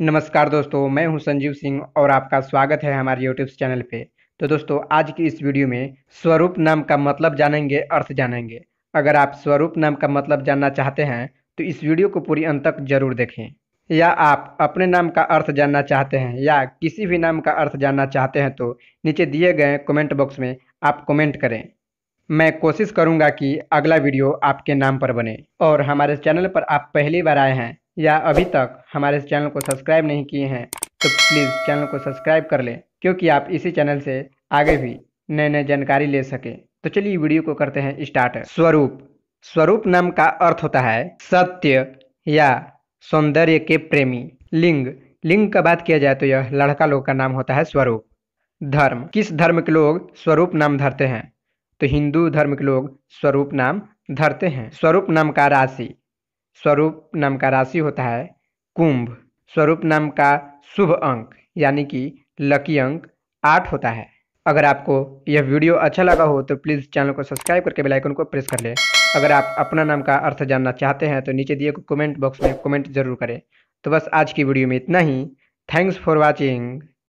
नमस्कार दोस्तों, मैं हूं संजीव सिंह और आपका स्वागत है हमारे यूट्यूब चैनल पे। तो दोस्तों, आज की इस वीडियो में स्वरूप नाम का मतलब जानेंगे, अर्थ जानेंगे। अगर आप स्वरूप नाम का मतलब जानना चाहते हैं तो इस वीडियो को पूरी अंत तक जरूर देखें। या आप अपने नाम का अर्थ जानना चाहते हैं या किसी भी नाम का अर्थ जानना चाहते हैं तो नीचे दिए गए कमेंट बॉक्स में आप कमेंट करें। मैं कोशिश करूँगा कि अगला वीडियो आपके नाम पर बने। और हमारे चैनल पर आप पहली बार आए हैं या अभी तक हमारे चैनल को सब्सक्राइब नहीं किए हैं तो प्लीज़ चैनल को सब्सक्राइब कर लें, क्योंकि आप इसी चैनल से आगे भी नए नए जानकारी ले सकें। तो चलिए वीडियो को करते हैं स्टार्ट। स्वरूप। स्वरूप नाम का अर्थ होता है सत्य या सौंदर्य के प्रेमी। लिंग। लिंग का बात किया जाए तो यह लड़का लोग का नाम होता है स्वरूप। धर्म। किस धर्म के लोग स्वरूप नाम धरते हैं तो हिंदू धर्म के लोग स्वरूप नाम धरते हैं। स्वरूप नाम का राशि। स्वरूप नाम का राशि होता है कुंभ। स्वरूप नाम का शुभ अंक यानी कि लकी अंक 8 होता है। अगर आपको यह वीडियो अच्छा लगा हो तो प्लीज़ चैनल को सब्सक्राइब करके बेल आइकन को प्रेस कर लें। अगर आप अपना नाम का अर्थ जानना चाहते हैं तो नीचे दिए कमेंट बॉक्स में कमेंट जरूर करें। तो बस आज की वीडियो में इतना ही। Thanks for watching.